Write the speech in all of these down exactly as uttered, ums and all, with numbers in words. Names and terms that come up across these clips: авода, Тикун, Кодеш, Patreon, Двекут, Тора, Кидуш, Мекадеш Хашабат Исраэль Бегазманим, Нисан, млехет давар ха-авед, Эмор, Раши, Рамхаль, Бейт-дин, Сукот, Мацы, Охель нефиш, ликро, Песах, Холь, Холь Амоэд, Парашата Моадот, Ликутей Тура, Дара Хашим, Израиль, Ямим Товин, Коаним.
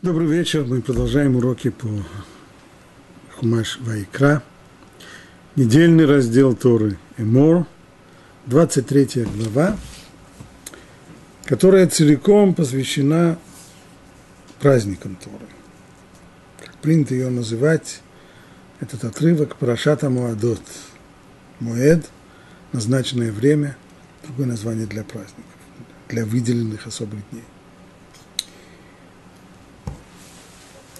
Добрый вечер, мы продолжаем уроки по Хумаш Ваикра, недельный раздел Торы Эмор, двадцать третья глава, которая целиком посвящена праздникам Торы. Как принято ее называть, этот отрывок Парашата Моадот, Моэд, назначенное время, другое название для праздников, для выделенных особых дней.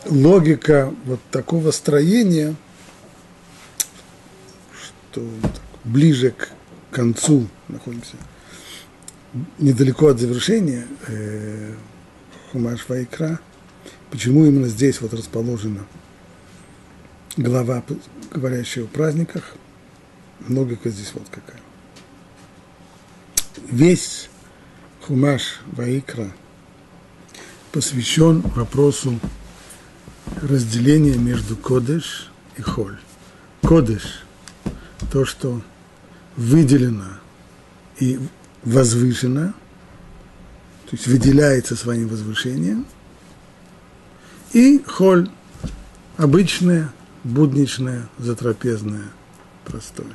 Логика вот такого строения, что ближе к концу находимся, недалеко от завершения э, Хумаш Ваикра, почему именно здесь вот расположена глава, говорящая о праздниках, логика здесь вот какая. Весь Хумаш Ваикра посвящен вопросу разделение между Кодеш и Холь. Кодеш – то, что выделено и возвышено, то есть выделяется своим возвышением, и Холь – обычное, будничное, затрапезное, простое.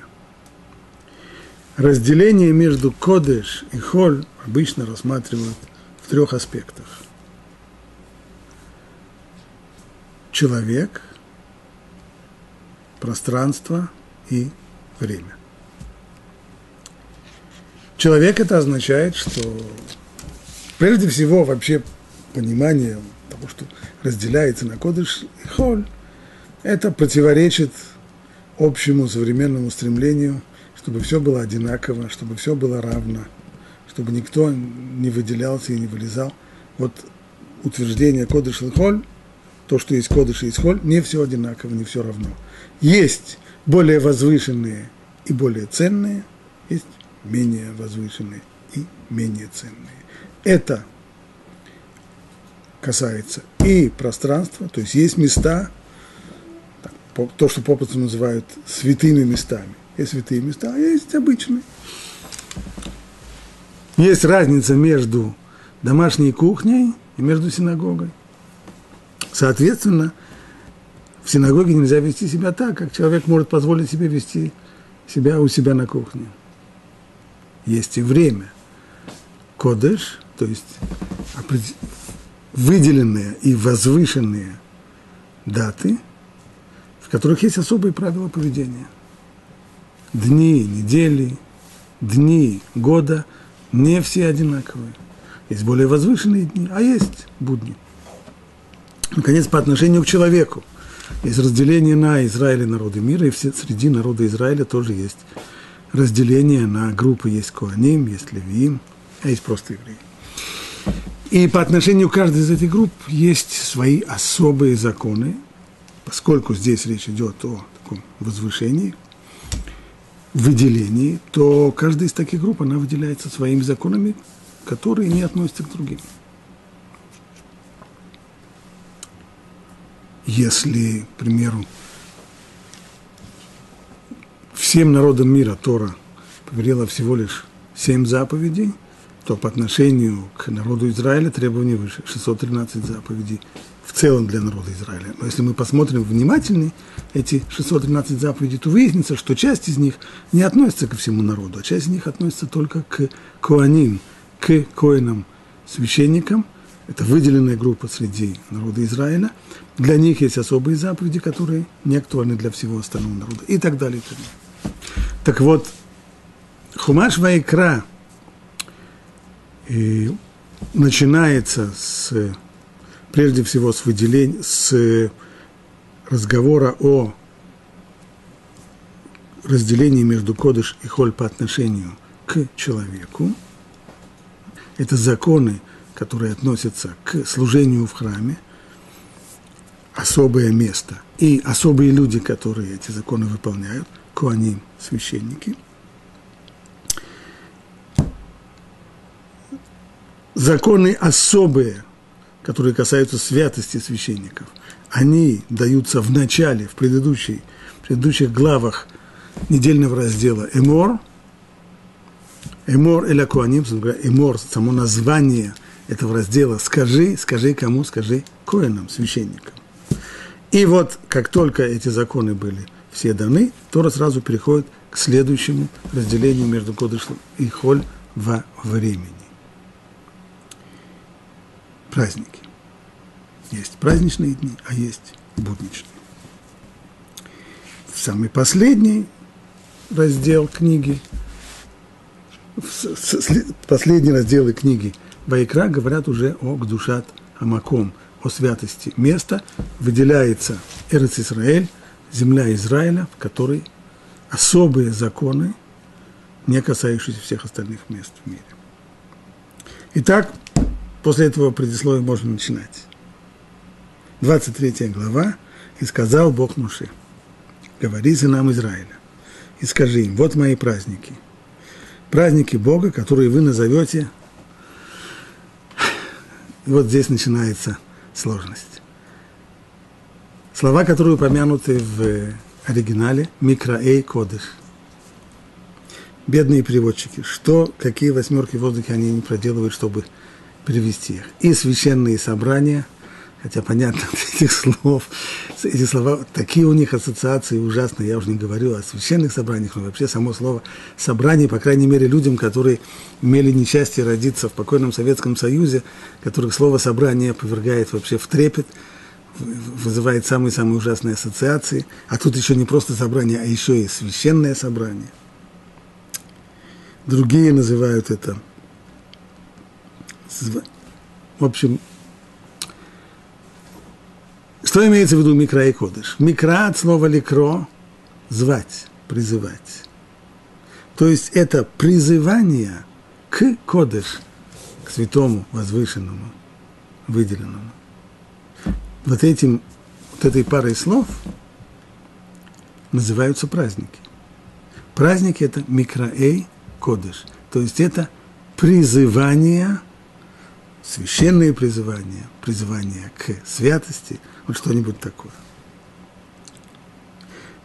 Разделение между Кодеш и Холь обычно рассматривают в трех аспектах. Человек, пространство и время. Человек — это означает, что прежде всего вообще понимание того, что разделяется на Кодеш и Холь, это противоречит общему современному стремлению, чтобы все было одинаково, чтобы все было равно, чтобы никто не выделялся и не вылезал. Вот утверждение Кодеш и Холь, то, что есть Кодеш и есть Холь, не все одинаково, не все равно. Есть более возвышенные и более ценные, есть менее возвышенные и менее ценные. Это касается и пространства, то есть есть места, то, что попросту называют святыми местами. Есть святые места, а есть обычные. Есть разница между домашней кухней и между синагогой. Соответственно, в синагоге нельзя вести себя так, как человек может позволить себе вести себя у себя на кухне. Есть и время. Кодеш, то есть выделенные и возвышенные даты, в которых есть особые правила поведения. Дни, недели, дни, года не все одинаковые. Есть более возвышенные дни, а есть будни. Наконец, по отношению к человеку. Есть разделение на Израиль и народы мира, и все, среди народа Израиля тоже есть разделение на группы. Есть Коаним, есть Левиим, а есть просто евреи. И по отношению к каждой из этих групп есть свои особые законы, поскольку здесь речь идет о таком возвышении, выделении, то каждая из таких групп, она выделяется своими законами, которые не относятся к другим. Если, к примеру, всем народам мира Тора повелела всего лишь семь заповедей, то по отношению к народу Израиля требования выше, шестьсот тринадцать заповедей в целом для народа Израиля. Но если мы посмотрим внимательнее эти шестьсот тринадцать заповедей, то выяснится, что часть из них не относится ко всему народу, а часть из них относится только к Коаним, к коэнам, священникам. Это выделенная группа среди народа Израиля. Для них есть особые заповеди, которые не актуальны для всего остального народа. И так далее. И так, далее. Так вот, Хумаш Ваикра начинается с, прежде всего с выделения, с разговора о разделении между Кодеш и Холь по отношению к человеку. Это законы, которые относятся к служению в храме, особое место и особые люди, которые эти законы выполняют, коаним, священники. Законы особые, которые касаются святости священников, они даются в начале, в, предыдущей, в предыдущих главах недельного раздела Эмор. Эмор эля коаним, эмор, само название этого раздела «Скажи», «Скажи кому?» «Скажи коэнам», священникам. И вот, как только эти законы были все даны, Тора сразу переходит к следующему разделению между Кодышем и Холь во времени. Праздники. Есть праздничные дни, а есть будничные. Самый последний раздел книги, последние разделы книги Ваикра говорят уже о Гдушат Амаком, о святости места. Выделяется Эрец Исраэль, земля Израиля, в которой особые законы, не касающиеся всех остальных мест в мире. Итак, после этого предисловия можно начинать. двадцать третья глава. «И сказал Бог Муше, говори сынам Израиля, и скажи им, вот мои праздники, праздники Бога, которые вы назовете». И вот здесь начинается сложность. Слова, которые упомянуты в оригинале, микроэй-кодэш. Бедные переводчики, что, какие восьмерки в воздухе они не проделывают, чтобы перевести их. И священные собрания, хотя понятно от этих слов, эти слова, такие у них ассоциации ужасные, я уже не говорю о священных собраниях, но вообще само слово «собрание», по крайней мере, людям, которые имели несчастье родиться в покойном Советском Союзе, которых слово «собрание» повергает вообще в трепет, вызывает самые-самые ужасные ассоциации, а тут еще не просто собрание, а еще и священное собрание. Другие называют это, в общем, что имеется в виду микра и кодыш? Микра от слова ликро – звать, призывать. То есть это призывание к кодыш, к святому, возвышенному, выделенному. Вот этим, вот этой парой слов называются праздники. Праздники – это микроэй кодыш, то есть это призывание, священные призывания, призывание к святости, вот что-нибудь такое.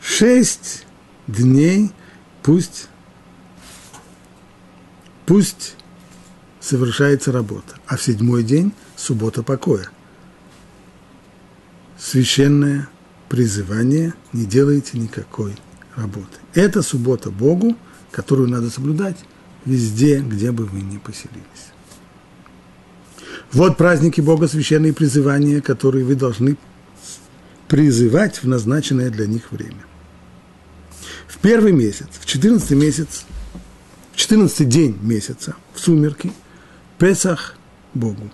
Шесть дней пусть, пусть совершается работа, а в седьмой день – суббота покоя. Священное призывание, не делайте никакой работы. Это суббота Богу, которую надо соблюдать везде, где бы вы ни поселились. Вот праздники Бога, священные призывания, которые вы должны призывать в назначенное для них время. В первый месяц, в четырнадцатый месяц, в четырнадцатый день месяца, в сумерки, Песах Богу.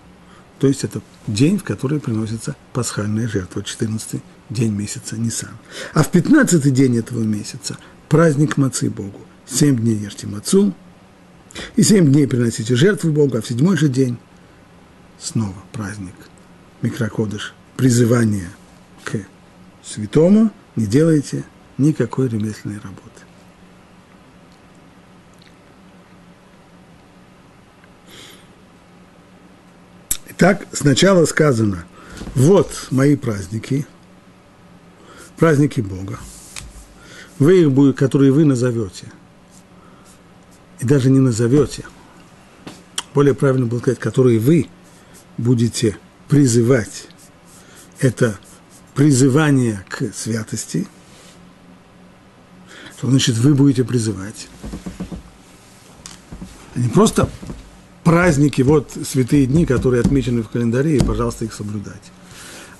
То есть это день, в который приносится пасхальная жертва, четырнадцатый день месяца Нисан. А в пятнадцатый день этого месяца праздник Мацы Богу. Семь дней ешьте мацу, и семь дней приносите жертву Богу, а в седьмой же день снова праздник микрокодыш, призывание к святому, не делайте никакой ремесленной работы. Так сначала сказано, вот мои праздники, праздники Бога, вы их, которые вы назовете, и даже не назовете, более правильно было сказать, которые вы будете призывать, это призывание к святости, что значит вы будете призывать, не просто праздники, вот святые дни, которые отмечены в календаре, и, пожалуйста, их соблюдать.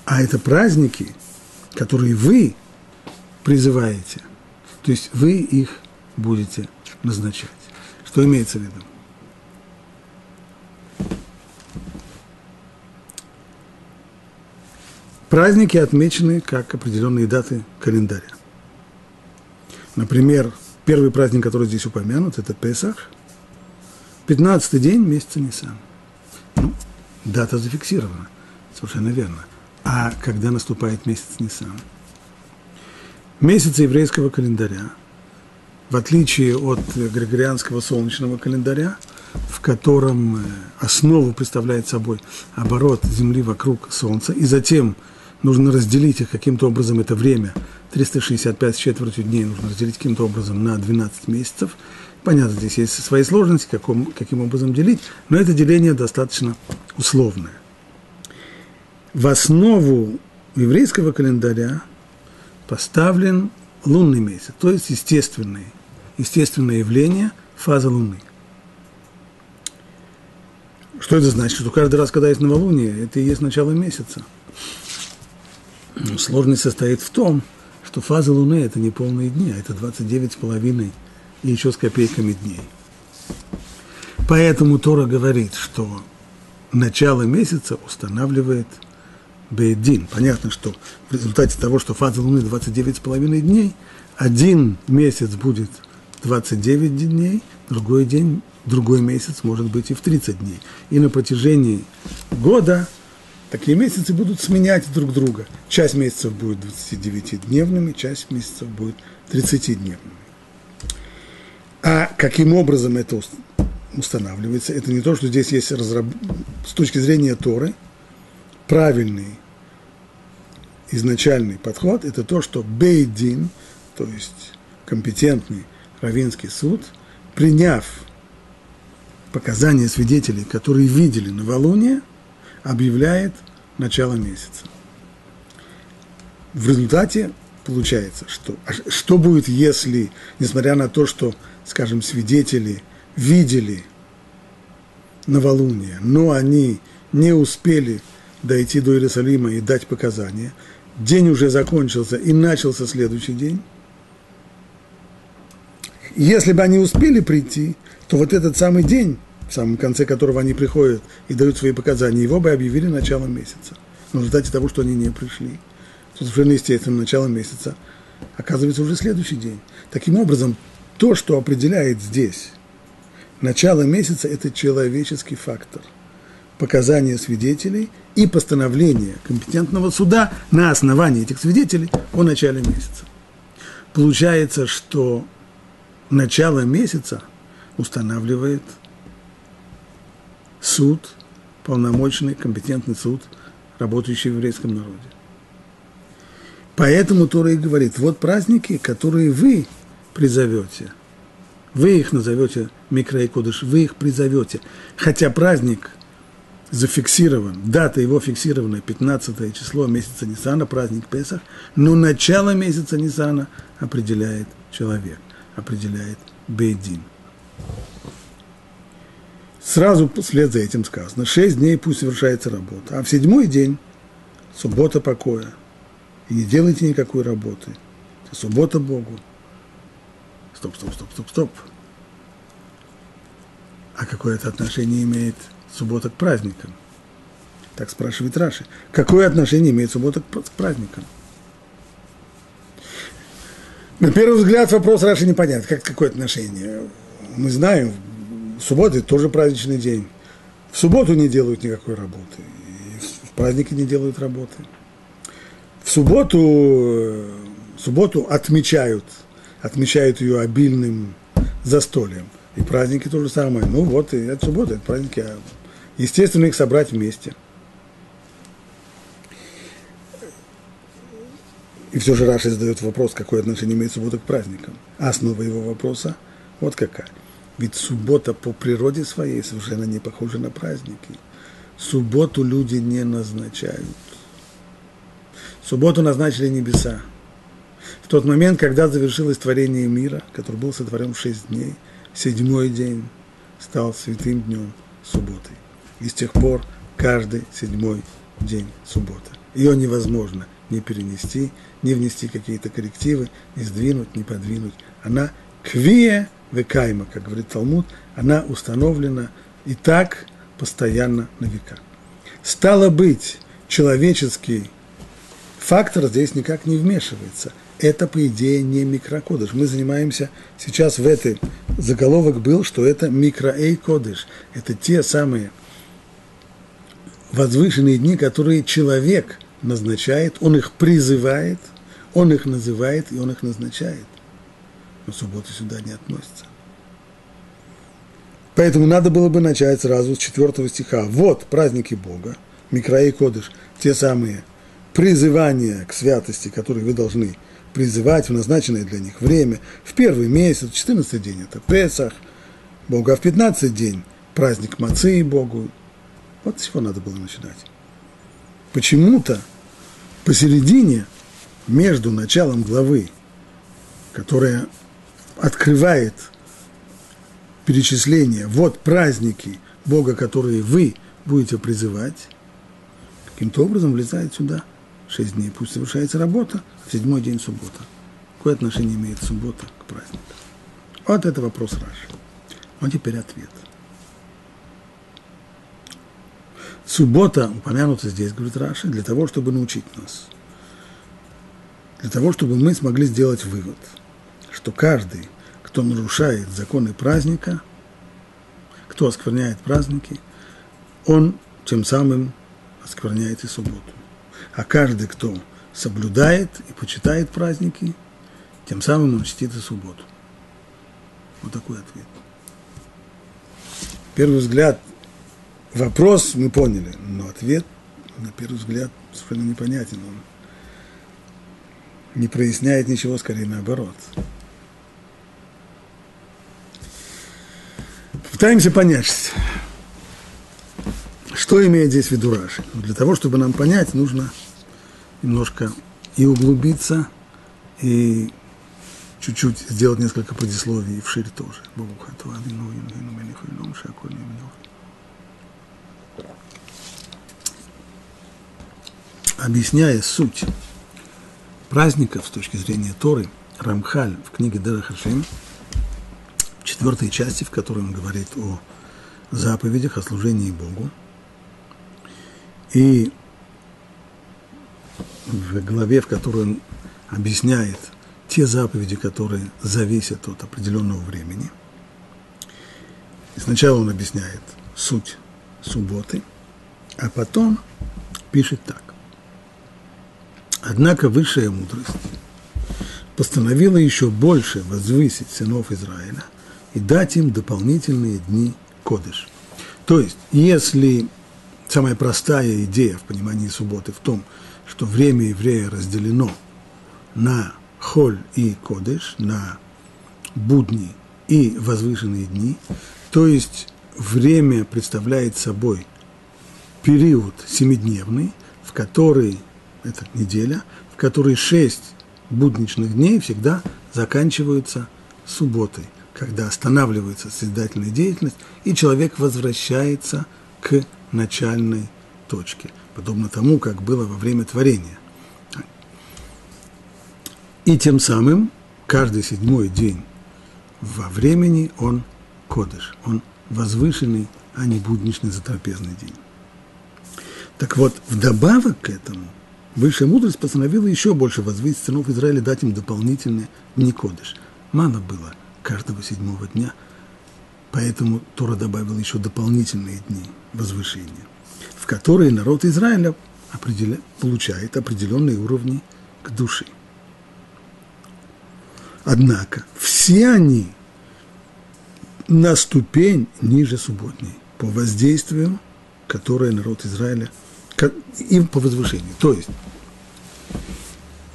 А это праздники, которые вы призываете, то есть вы их будете назначать. Что имеется в виду? Праздники отмечены как определенные даты календаря. Например, первый праздник, который здесь упомянут, это Песах. пятнадцатый день месяца Нисан. Ну, дата зафиксирована, совершенно верно. А когда наступает месяц Нисан? Месяц еврейского календаря, в отличие от григорианского солнечного календаря, в котором основу представляет собой оборот Земли вокруг Солнца, и затем нужно разделить их каким-то образом, это время, триста шестьдесят пять с четвертью дней нужно разделить каким-то образом на двенадцать месяцев, Понятно, здесь есть свои сложности, каком, каким образом делить, но это деление достаточно условное. В основу еврейского календаря поставлен лунный месяц, то есть естественное, естественное явление, фаза Луны. Что это значит? Что каждый раз, когда есть новолуние, это и есть начало месяца. Но сложность состоит в том, что фаза Луны – это не полные дни, а это двадцать девять с половиной и еще с копейками дней. Поэтому Тора говорит, что начало месяца устанавливает Бейт-дин. Понятно, что в результате того, что фаза Луны двадцать девять с половиной дней, один месяц будет двадцать девять дней, другой день, другой месяц может быть и в тридцать дней. И на протяжении года такие месяцы будут сменять друг друга. Часть месяцев будет двадцатидевятидневными, часть месяцев будет тридцатидневными. А каким образом это устанавливается? Это не то, что здесь есть разраб... с точки зрения Торы, правильный изначальный подход – это то, что Бейт-дин, то есть компетентный раввинский суд, приняв показания свидетелей, которые видели новолуние, объявляет начало месяца. В результате получается, что, что будет, если, несмотря на то, что, скажем, свидетели видели новолуние, но они не успели дойти до Иерусалима и дать показания, день уже закончился и начался следующий день. Если бы они успели прийти, то вот этот самый день, в самом конце которого они приходят и дают свои показания, его бы объявили началом месяца. Но в результате того, что они не пришли, то совершенно естественно, начало месяца оказывается уже следующий день. Таким образом, то, что определяет здесь начало месяца, это человеческий фактор. Показания свидетелей и постановление компетентного суда на основании этих свидетелей о начале месяца. Получается, что начало месяца устанавливает суд, полномочный, компетентный суд, работающий в еврейском народе. Поэтому Тора и говорит, вот праздники, которые вы призовете, вы их назовете микроэй-кодэш, вы их призовете, хотя праздник зафиксирован, дата его фиксирована, пятнадцатое число месяца Нисана, праздник Песах, но начало месяца Нисана определяет человек, определяет Бейт-дин. Сразу вслед за этим сказано, шесть дней пусть совершается работа, а в седьмой день суббота покоя, и не делайте никакой работы, это суббота Богу. Стоп, стоп, стоп, стоп, стоп. А какое это отношение имеет суббота к праздникам? Так спрашивает Раши. Какое отношение имеет суббота к праздникам? На первый взгляд вопрос Раши непонятен. Как, какое отношение? Мы знаем, суббота – это тоже праздничный день. В субботу не делают никакой работы. И в праздники не делают работы. В субботу, в субботу отмечают, отмечают ее обильным застольем. И праздники то же самое. Ну вот, и это суббота, это праздники. А естественно, их собрать вместе. И все же Раши задает вопрос, какое отношение имеет суббота к праздникам. А основа его вопроса вот какая. Ведь суббота по природе своей совершенно не похожа на праздники. Субботу люди не назначают. Субботу назначили небеса. В тот момент, когда завершилось творение мира, который был сотворен в шесть дней, седьмой день стал святым днем субботы. И с тех пор каждый седьмой день суббота. Ее невозможно ни перенести, ни внести какие-то коррективы, ни сдвинуть, ни подвинуть. Она квия векайма, как говорит Талмуд, она установлена и так постоянно на века. Стало быть, человеческий фактор здесь никак не вмешивается. Это, по идее, не микрокодыш. Мы занимаемся сейчас в этой... Заголовок был, что это микроэй-кодыш. Это те самые возвышенные дни, которые человек назначает, он их призывает, он их называет и он их назначает. Но суббота сюда не относится. Поэтому надо было бы начать сразу с четвертого стиха. Вот праздники Бога, микроэй-кодыш, те самые призывания к святости, которые вы должны призывать в назначенное для них время. В первый месяц, четырнадцатый день – это Песах, Богу, а в пятнадцатый день – праздник Мацы Богу. Вот с чего надо было начинать. Почему-то посередине, между началом главы, которая открывает перечисление «вот праздники Бога, которые вы будете призывать», каким-то образом влезает сюда. Шесть дней пусть совершается работа, а в седьмой день суббота. Какое отношение имеет суббота к празднику? Вот это вопрос Раши. Он теперь ответ. Суббота упомянута здесь, говорит Раши, для того, чтобы научить нас. Для того, чтобы мы смогли сделать вывод, что каждый, кто нарушает законы праздника, кто оскверняет праздники, он тем самым оскверняет и субботу. А каждый, кто соблюдает и почитает праздники, тем самым он чтит и субботу. Вот такой ответ. Первый взгляд, вопрос мы поняли, но ответ, на первый взгляд, совершенно непонятен. Он не проясняет ничего, скорее наоборот. Попытаемся понять, что имеет здесь в виду Раши. Для того, чтобы нам понять, нужно немножко и углубиться, и чуть-чуть сделать несколько предисловий, и вширь тоже. Объясняя суть праздников с точки зрения Торы, Рамхаль в книге Дара Хашим, в четвертой части, в которой он говорит о заповедях, о служении Богу, и в главе, в которой он объясняет те заповеди, которые зависят от определенного времени. И сначала он объясняет суть субботы, а потом пишет так. Однако высшая мудрость постановила еще больше возвысить сынов Израиля и дать им дополнительные дни Кодеш. То есть, если самая простая идея в понимании субботы в том, что время еврея разделено на Холь и Кодеш, на будни и возвышенные дни, то есть время представляет собой период семидневный, в который, это неделя, в который шесть будничных дней всегда заканчиваются субботой, когда останавливается созидательная деятельность, и человек возвращается к начальной точке, подобно тому, как было во время творения. И тем самым каждый седьмой день во времени он кодеш, он возвышенный, а не будничный затрапезный день. Так вот, вдобавок к этому, высшая мудрость постановила еще больше возвысить сынов Израиля, дать им дополнительные дни кодеш. Мало было каждого седьмого дня, поэтому Тора добавила еще дополнительные дни возвышения, в которые народ Израиля определя... получает определенные уровни к душе. Однако все они на ступень ниже субботней по воздействию, которое народ Израиля, им по возвышению. То есть,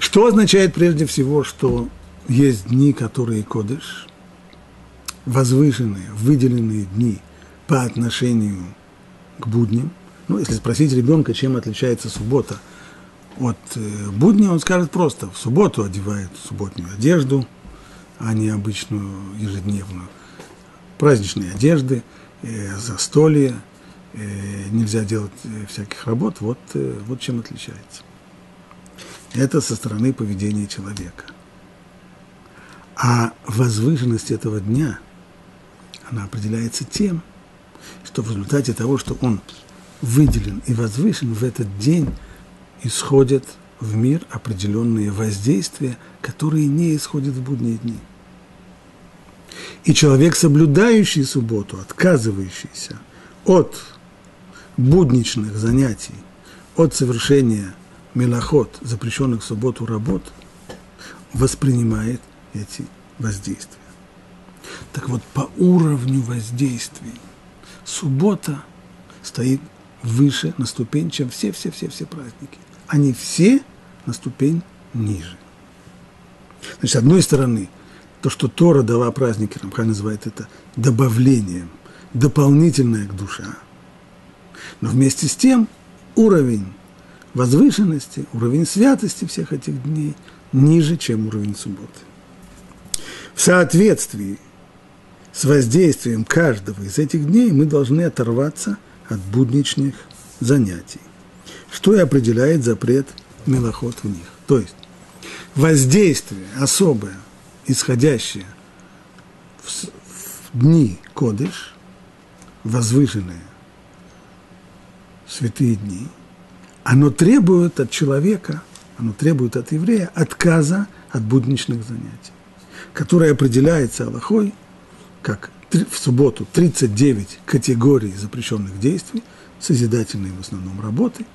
что означает прежде всего, что есть дни, которые кодеш, возвышенные, выделенные дни по отношению к будням. Ну, если спросить ребенка, чем отличается суббота от будня, он скажет просто: в субботу одевают субботнюю одежду, а не обычную ежедневную. Праздничные одежды, э, застолье, э, нельзя делать всяких работ. Вот, э, вот чем отличается. Это со стороны поведения человека. А возвышенность этого дня, она определяется тем, что в результате того, что он выделен и возвышен, в этот день исходят в мир определенные воздействия, которые не исходят в будние дни. И человек, соблюдающий субботу, отказывающийся от будничных занятий, от совершения мелахот, запрещенных в субботу работ, воспринимает эти воздействия. Так вот, по уровню воздействий суббота стоит выше на ступень, чем все-все-все-все праздники. Они все на ступень ниже. Значит, с одной стороны, то, что Тора дала праздники, Рамхаль называет это добавлением, дополнительное к душе. Но вместе с тем уровень возвышенности, уровень святости всех этих дней ниже, чем уровень субботы. В соответствии с воздействием каждого из этих дней мы должны оторваться от будничных занятий, что и определяет запрет милоход в них. То есть воздействие особое, исходящее в, в дни Кодеш, возвышенные святые дни, оно требует от человека, оно требует от еврея отказа от будничных занятий, которое определяется Аллахой как в субботу тридцать девять категорий запрещенных действий, созидательные в основном работы,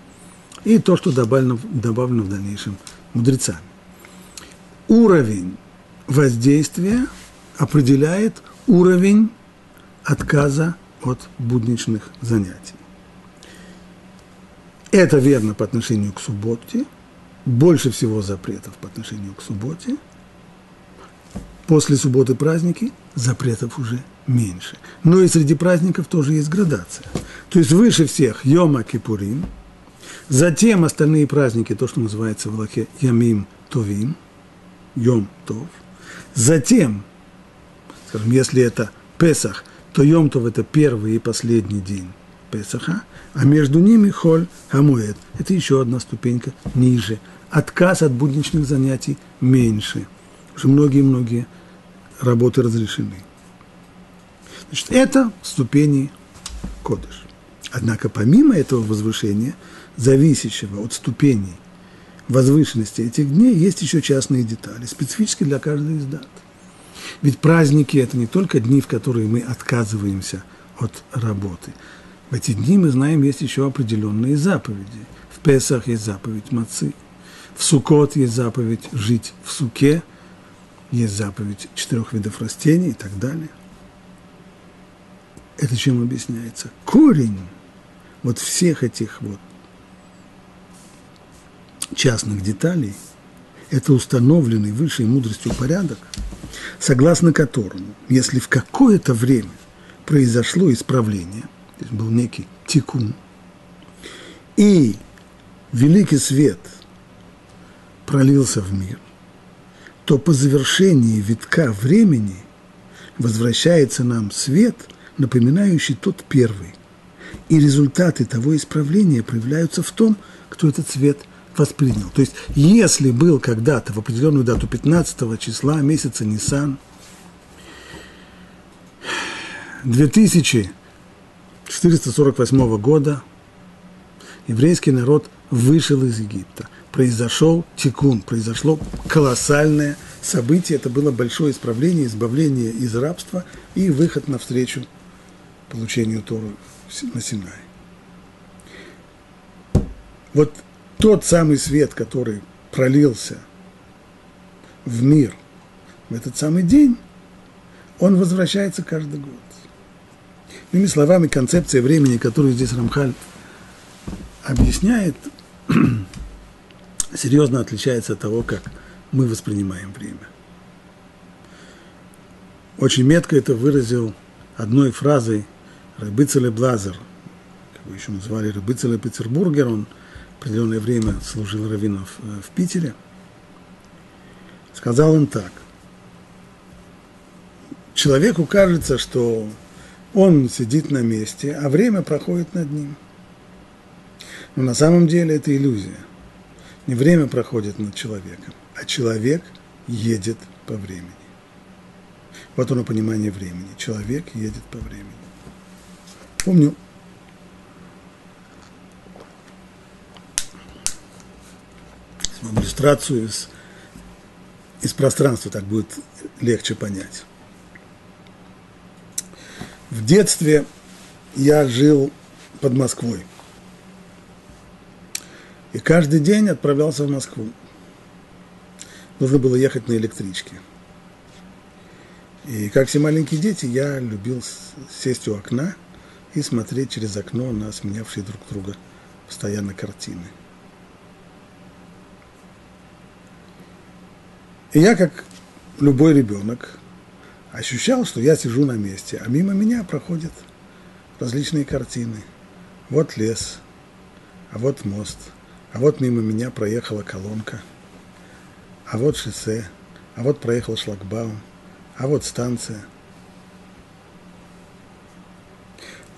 и то, что добавлено, добавлено в дальнейшем мудрецами. Уровень воздействия определяет уровень отказа от будничных занятий. Это верно по отношению к субботе, больше всего запретов по отношению к субботе. После субботы праздники запретов уже меньше. Но и среди праздников тоже есть градация. То есть выше всех Йома Кипурин, затем остальные праздники, то, что называется в Алахе Ямим Товин, Йом Тов. Затем, скажем, если это Песах, то Йом Тов – это первый и последний день Песаха, а между ними Холь Амоэд. Это еще одна ступенька ниже. Отказ от будничных занятий меньше. Уже многие-многие работы разрешены. Значит, это ступени Кодеш. Однако помимо этого возвышения, зависящего от ступеней возвышенности этих дней, есть еще частные детали, специфически для каждой из дат. Ведь праздники – это не только дни, в которые мы отказываемся от работы. В эти дни, мы знаем, есть еще определенные заповеди. В Песах есть заповедь Мацы, в Сукот есть заповедь жить в суке, есть заповедь четырех видов растений и так далее. Это чем объясняется? Корень вот всех этих вот частных деталей – это установленный высшей мудростью порядок, согласно которому, если в какое-то время произошло исправление, то есть был некий тикун, и великий свет пролился в мир, то по завершении витка времени возвращается нам свет, напоминающий тот первый. И результаты того исправления проявляются в том, кто этот свет воспринял. То есть, если был когда-то в определенную дату пятнадцатого числа месяца Нисан две тысячи четыреста сорок восьмого года еврейский народ вышел из Египта. Произошел тикун, произошло колоссальное событие. Это было большое исправление, избавление из рабства и выход навстречу получению Торы на Синае. Вот тот самый свет, который пролился в мир в этот самый день, он возвращается каждый год. Иными словами, концепция времени, которую здесь Рамхаль объясняет, серьезно отличается от того, как мы воспринимаем время. Очень метко это выразил одной фразой Рабби Ицеле Блазер, как его еще называли Рабби Ицеле Петербургер, он определенное время служил раввином в Питере. Сказал он так: человеку кажется, что он сидит на месте, а время проходит над ним. Но на самом деле это иллюзия. Не время проходит над человеком, а человек едет по времени. Вот оно понимание времени. Человек едет по времени. Помню, иллюстрацию из, из пространства, так будет легче понять. В детстве я жил под Москвой. И каждый день отправлялся в Москву. Нужно было ехать на электричке. И, как все маленькие дети, я любил сесть у окна и смотреть через окно на сменявшие друг друга постоянно картины. И я, как любой ребенок, ощущал, что я сижу на месте, а мимо меня проходят различные картины. Вот лес, а вот мост, а вот мимо меня проехала колонка, а вот шоссе, а вот проехал шлагбаум, а вот станция.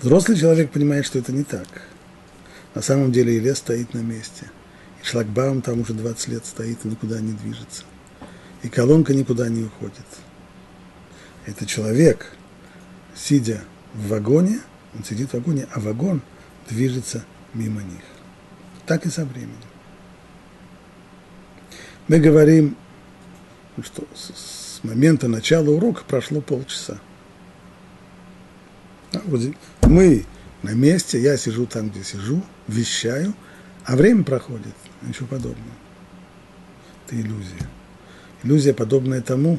Взрослый человек понимает, что это не так. На самом деле и лес стоит на месте, и шлагбаум там уже двадцать лет стоит и никуда не движется, и колонка никуда не уходит. Это человек, сидя в вагоне, он сидит в вагоне, а вагон движется мимо них. Так и со временем. Мы говорим, что с момента начала урока прошло полчаса. Мы на месте, я сижу там, где сижу, вещаю, а время проходит, ничего подобного. Это иллюзия. Иллюзия, подобная тому,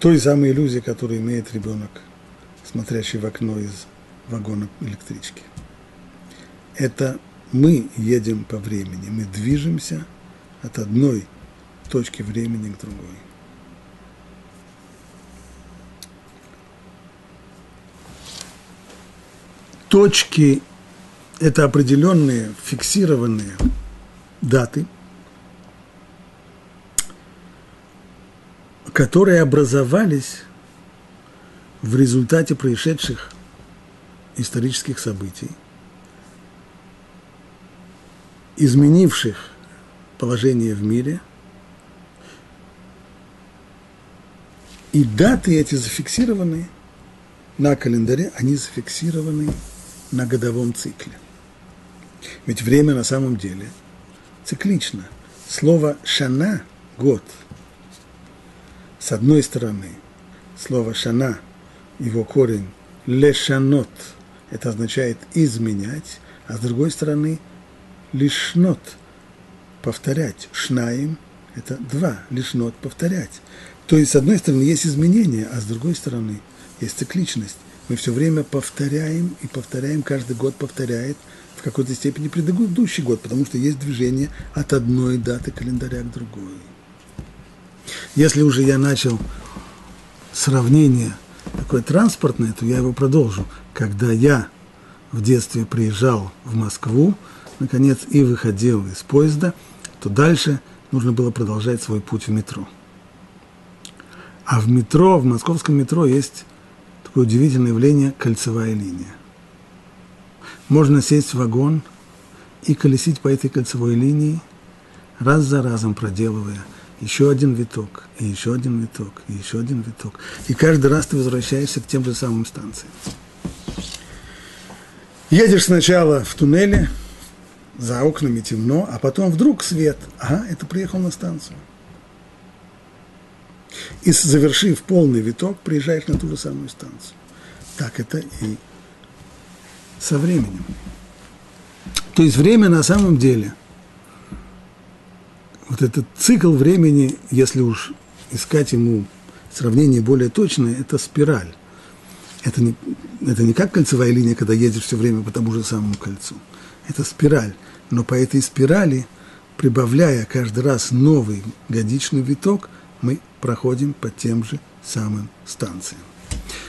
той самой иллюзии, которую имеет ребенок, смотрящий в окно из вагона электрички. Это мы едем по времени, мы движемся от одной точки времени к другой. Точки – это определенные, фиксированные даты, которые образовались в результате происшедших исторических событий, изменивших положение в мире. И даты эти зафиксированы на календаре, они зафиксированы на годовом цикле. Ведь время на самом деле циклично. Слово «шана» – год. С одной стороны, слово «шана», его корень «лешанот», это означает «изменять», а с другой стороны «лишнот», «повторять», «шнаим» – это «два», «лишнот», «повторять». То есть, с одной стороны, есть изменения, а с другой стороны есть цикличность. Мы все время повторяем и повторяем, каждый год повторяет в какой-то степени предыдущий год, потому что есть движение от одной даты календаря к другой. Если уже я начал сравнение такое транспортное, то я его продолжу. Когда я в детстве приезжал в Москву, наконец, и выходил из поезда, то дальше нужно было продолжать свой путь в метро. А в метро, в московском метро есть такое удивительное явление – кольцевая линия. Можно сесть в вагон и колесить по этой кольцевой линии, раз за разом проделывая еще один виток, и еще один виток, и еще один виток. И каждый раз ты возвращаешься к тем же самым станциям. Едешь сначала в туннеле, за окнами темно, а потом вдруг свет. Ага, это приехал на станцию. И, завершив полный виток, приезжаешь на ту же самую станцию. Так это и со временем. То есть время на самом деле, вот этот цикл времени, если уж искать ему сравнение более точное, это спираль. Это не, это не как кольцевая линия, когда едешь все время по тому же самому кольцу. Это спираль. Но по этой спирали, прибавляя каждый раз новый годичный виток, мы проходим по тем же самым станциям.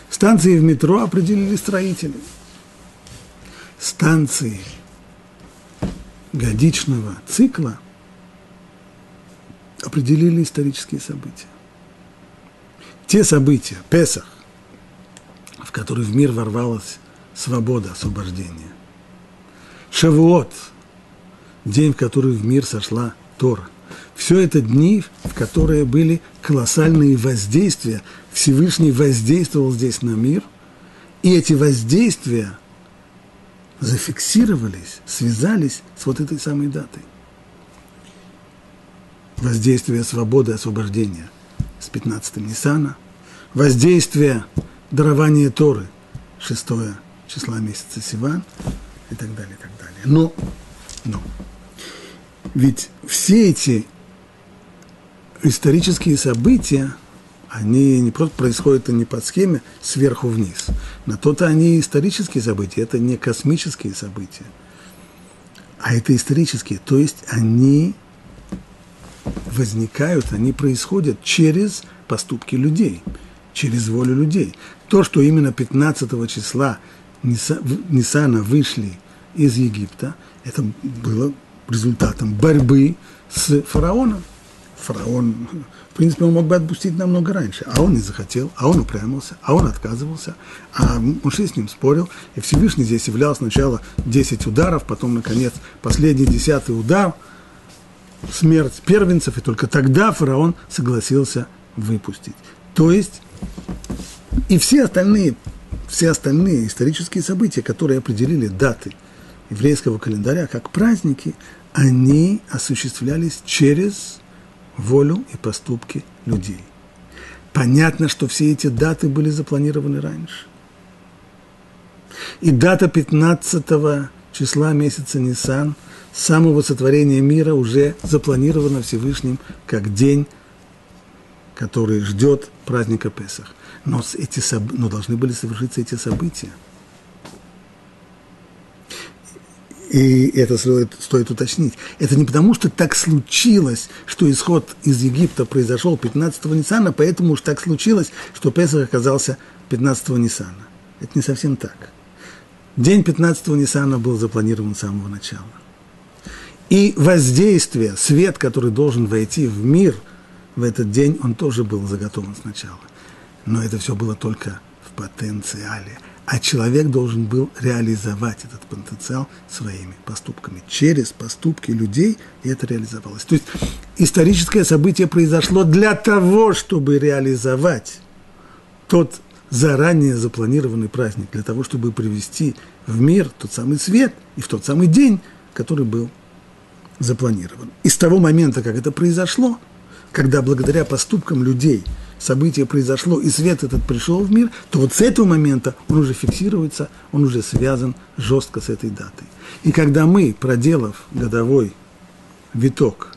Станции в метро определили строители. Станции годичного цикла определили исторические события. Те события, Песах, в который в мир ворвалась свобода, освобождение. Шавуот, день, в который в мир сошла Тора. Все это дни, в которые были колоссальные воздействия. Всевышний воздействовал здесь на мир, и эти воздействия зафиксировались, связались с вот этой самой датой. Воздействие свободы, освобождения с пятнадцатого Нисана, воздействие дарования Торы шестого числа месяца Сиван и так далее, и так далее. Но, но... Ведь все эти исторические события, они не просто происходят не по схеме сверху вниз. Но то-то они исторические события, это не космические события, а это исторические. То есть они возникают, они происходят через поступки людей, через волю людей. То, что именно пятнадцатого числа Нисана вышли из Египта, это было результатом борьбы с фараоном. Фараон, в принципе, он мог бы отпустить намного раньше, а он не захотел, а он упрямился, а он отказывался, а Моше с ним спорил, и Всевышний здесь являл сначала десять ударов, потом, наконец, последний десятый удар, смерть первенцев, и только тогда фараон согласился выпустить. То есть, и все остальные, все остальные исторические события, которые определили даты еврейского календаря как праздники, они осуществлялись через волю и поступки людей. Понятно, что все эти даты были запланированы раньше. И дата пятнадцатого числа месяца Нисан с самого сотворения мира уже запланирована Всевышним как день, который ждет праздника Песах. Но, эти, но должны были совершиться эти события. И это стоит, стоит уточнить. Это не потому, что так случилось, что исход из Египта произошел пятнадцатого Нисана, поэтому уж так случилось, что Песах оказался пятнадцатого Нисана. Это не совсем так. День пятнадцатого Нисана был запланирован с самого начала. И воздействие, свет, который должен войти в мир в этот день, он тоже был заготовлен сначала. Но это все было только в потенциале. А человек должен был реализовать этот потенциал своими поступками. Через поступки людей это реализовалось. То есть историческое событие произошло для того, чтобы реализовать тот заранее запланированный праздник, для того, чтобы привести в мир тот самый свет и в тот самый день, который был запланирован. И с того момента, как это произошло, когда благодаря поступкам людей событие произошло, и свет этот пришел в мир, то вот с этого момента он уже фиксируется, он уже связан жестко с этой датой. И когда мы, проделав годовой виток,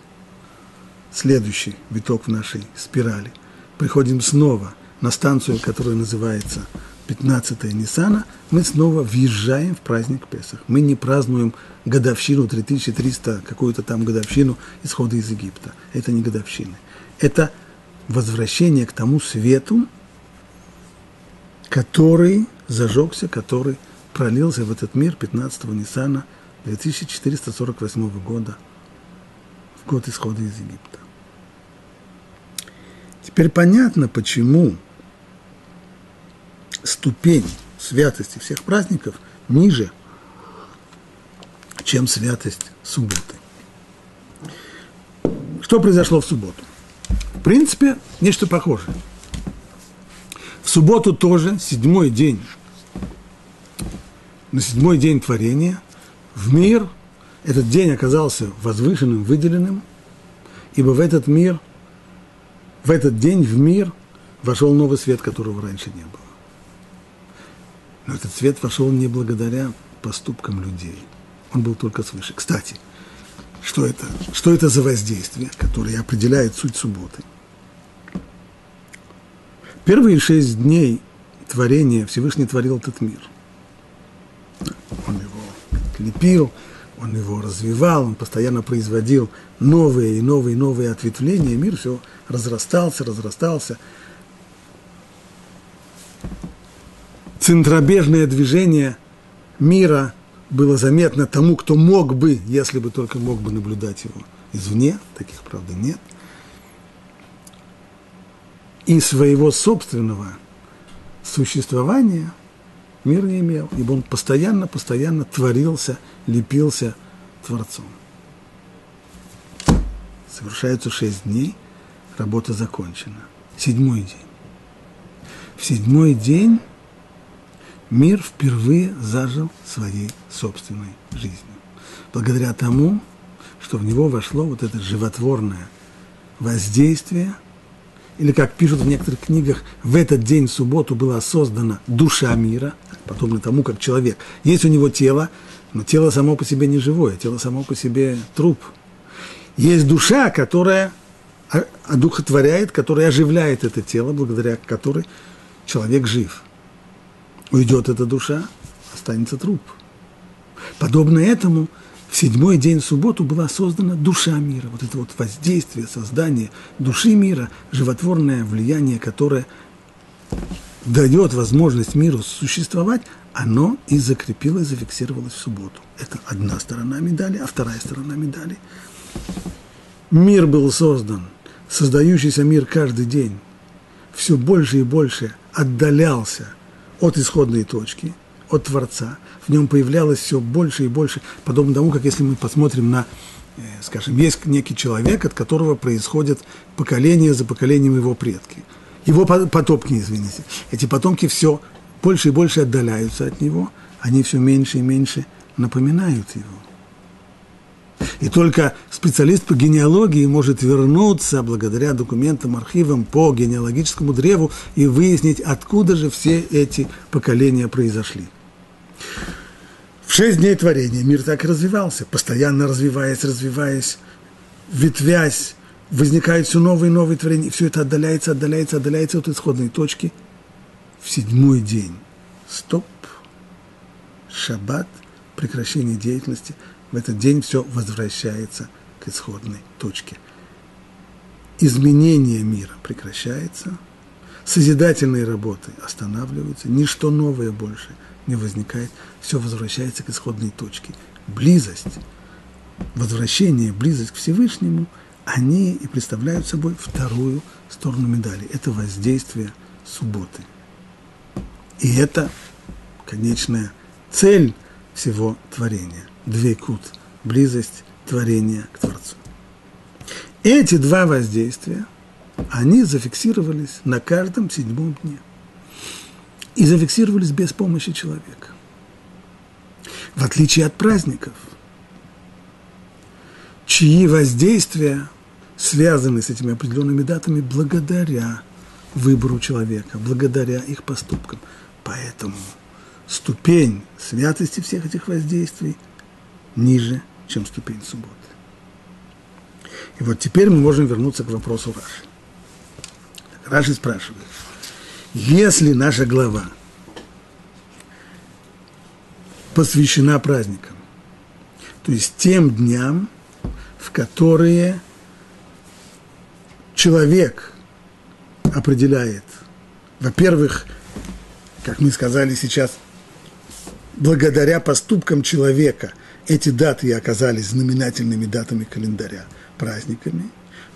следующий виток в нашей спирали, приходим снова на станцию, которая называется пятнадцатое Нисана, мы снова въезжаем в праздник Песах. Мы не празднуем годовщину, три тысячи триста, какую-то там годовщину исхода из Египта. Это не годовщины. Это возвращение к тому свету, который зажегся, который пролился в этот мир пятнадцатого Нисана две тысячи четыреста сорок восьмого года, в год исхода из Египта. Теперь понятно, почему ступень святости всех праздников ниже, чем святость субботы. Что произошло в субботу? В принципе, нечто похожее. В субботу тоже, седьмой день, на седьмой день творения, в мир этот день оказался возвышенным, выделенным, ибо в этот мир, в этот день в мир вошел новый свет, которого раньше не было. Но этот свет вошел не благодаря поступкам людей. Он был только свыше. Кстати, что это, что это за воздействие, которое определяет суть субботы? Первые шесть дней творения Всевышний творил этот мир. Он его лепил, он его развивал, он постоянно производил новые и новые, новые ответвления. Мир все разрастался, разрастался. Центробежное движение мира было заметно тому, кто мог бы, если бы только мог бы наблюдать его извне, таких, правда, нет, и своего собственного существования мир не имел, ибо он постоянно-постоянно творился, лепился Творцом. Совершаются шесть дней, работа закончена. Седьмой день. В седьмой день мир впервые зажил своей собственной жизнью. Благодаря тому, что в него вошло вот это животворное воздействие, или, как пишут в некоторых книгах, в этот день, в субботу, была создана душа мира, подобно тому, как человек. Есть у него тело, но тело само по себе не живое, тело само по себе труп. Есть душа, которая одухотворяет, которая оживляет это тело, благодаря которой человек жив. Уйдет эта душа, останется труп. Подобно этому в седьмой день, в субботу, была создана душа мира. Вот это вот воздействие, создание души мира, животворное влияние, которое дает возможность миру существовать, оно и закрепилось, зафиксировалось в субботу. Это одна сторона медали, а вторая сторона медали. Мир был создан, создающийся мир каждый день все больше и больше отдалялся от исходной точки, от Творца. В нем появлялось все больше и больше, подобно тому, как если мы посмотрим на, скажем, есть некий человек, от которого происходит поколение за поколением его предки. Его потомки, извините. Эти потомки все больше и больше отдаляются от него, они все меньше и меньше напоминают его. И только специалист по генеалогии может вернуться благодаря документам, архивам по генеалогическому древу и выяснить, откуда же все эти поколения произошли. В шесть дней творения мир так и развивался, постоянно развиваясь, развиваясь, ветвясь, возникают все новые и новые творения, и все это отдаляется, отдаляется, отдаляется от исходной точки. В седьмой день. Стоп. Шаббат. Прекращение деятельности. В этот день все возвращается к исходной точке. Изменение мира прекращается. Созидательные работы останавливаются. Ничто новое больше не возникает. Все возвращается к исходной точке. Близость, возвращение, близость к Всевышнему, они и представляют собой вторую сторону медали. Это воздействие субботы. И это конечная цель всего творения. Двекут – близость творения к Творцу. Эти два воздействия, они зафиксировались на каждом седьмом дне. И зафиксировались без помощи человека. В отличие от праздников, чьи воздействия связаны с этими определенными датами благодаря выбору человека, благодаря их поступкам. Поэтому ступень святости всех этих воздействий ниже, чем ступень субботы. И вот теперь мы можем вернуться к вопросу Раши. Раши спрашивает, если наша глава посвящена праздникам, то есть тем дням, в которые человек определяет, во-первых, как мы сказали сейчас, благодаря поступкам человека эти даты и оказались знаменательными датами календаря, праздниками.